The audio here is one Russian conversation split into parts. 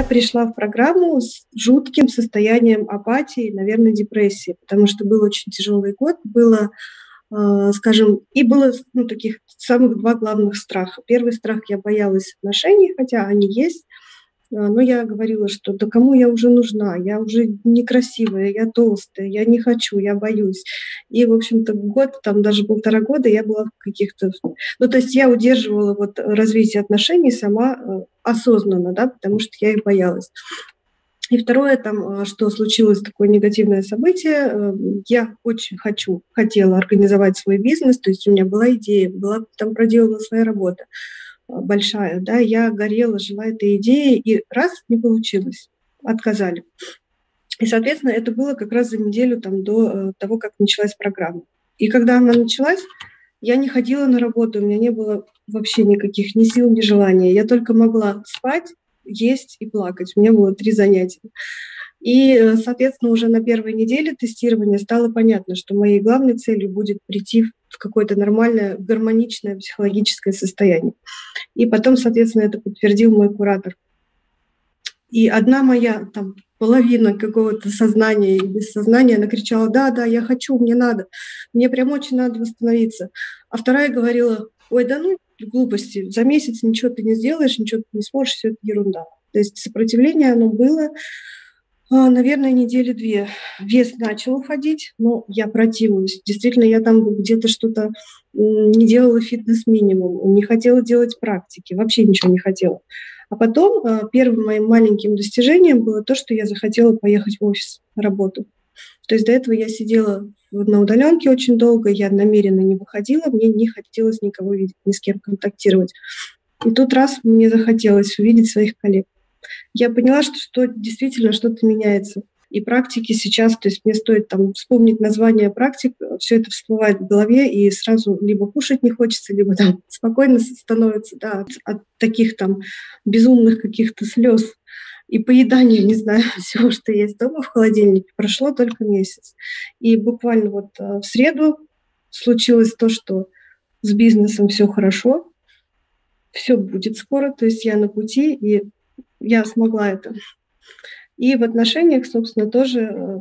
я пришла в программу с жутким состоянием апатии, наверное, депрессии, потому что был очень тяжелый год, было, скажем, и было таких самых два главных страха. Первый страх — я боялась отношений, хотя они есть, но я говорила, что да кому я уже нужна, я уже некрасивая, я толстая, я не хочу, я боюсь. И, в общем-то, год, там даже полтора года я была в каких-то... то есть я удерживала вот развитие отношений сама осознанно, да, потому что я их боялась. И второе, там, что случилось такое негативное событие, я очень хотела организовать свой бизнес, то есть у меня была идея, была там проделана своя работа. Большая, да, я горела, жила этой идеей, и раз, не получилось, отказали. И, соответственно, это было как раз за неделю там, до того, как началась программа. И когда она началась, я не ходила на работу, у меня не было вообще никаких ни сил, ни желания. Я только могла спать, есть и плакать. У меня было 3 занятия. И, соответственно, уже на первой неделе тестирования стало понятно, что моей главной целью будет прийти в какое-то нормальное, гармоничное психологическое состояние. И потом, соответственно, это подтвердил мой куратор. И одна моя там, половина какого-то сознания и без сознания, она кричала: да, я хочу, мне надо, мне прям очень надо восстановиться. А вторая говорила: ой, да ну глупости, за месяц ничего ты не сделаешь, ничего ты не сможешь, все это ерунда. То есть сопротивление оно было, наверное, недели 2. Вес начал уходить, но я противилась. Действительно, я там где-то что-то не делала фитнес-минимум, не хотела делать практики, вообще ничего не хотела. А потом первым моим маленьким достижением было то, что я захотела поехать в офис на работу. То есть до этого я сидела на удаленке очень долго, я намеренно не выходила, мне не хотелось никого видеть, ни с кем контактировать. И тут раз мне захотелось увидеть своих коллег. Я поняла, что действительно что-то меняется. И практики сейчас, то есть мне стоит там вспомнить название практик, все это всплывает в голове, и сразу либо кушать не хочется, либо там спокойно становится, да, от таких там безумных каких-то слез и поедания, не знаю, всего, что есть дома в холодильнике. Прошло только месяц. И буквально вот в среду случилось то, что с бизнесом все хорошо, все будет скоро, то есть я на пути, и я смогла это. И в отношениях, собственно, тоже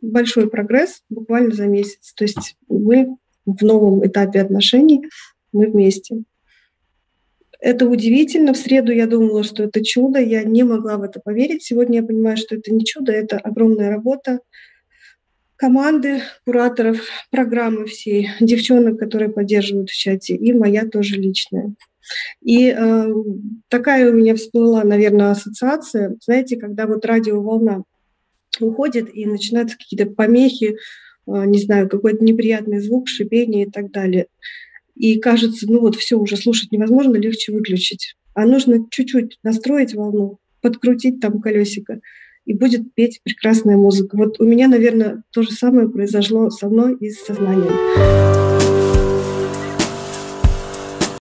большой прогресс буквально за месяц. То есть мы в новом этапе отношений, мы вместе. Это удивительно. В среду я думала, что это чудо. Я не могла в это поверить. Сегодня я понимаю, что это не чудо, это огромная работа команды, кураторов, программы всей, девчонок, которые поддерживают в чате, и моя тоже личная. И такая у меня всплыла, наверное, ассоциация. Знаете, когда вот радиоволна уходит и начинаются какие-то помехи, не знаю, какой-то неприятный звук, шипение и так далее. И кажется, все уже слушать невозможно, легче выключить. А нужно чуть-чуть настроить волну, подкрутить там колесико, и будет петь прекрасная музыка. Вот у меня, наверное, то же самое произошло со мной и с сознанием.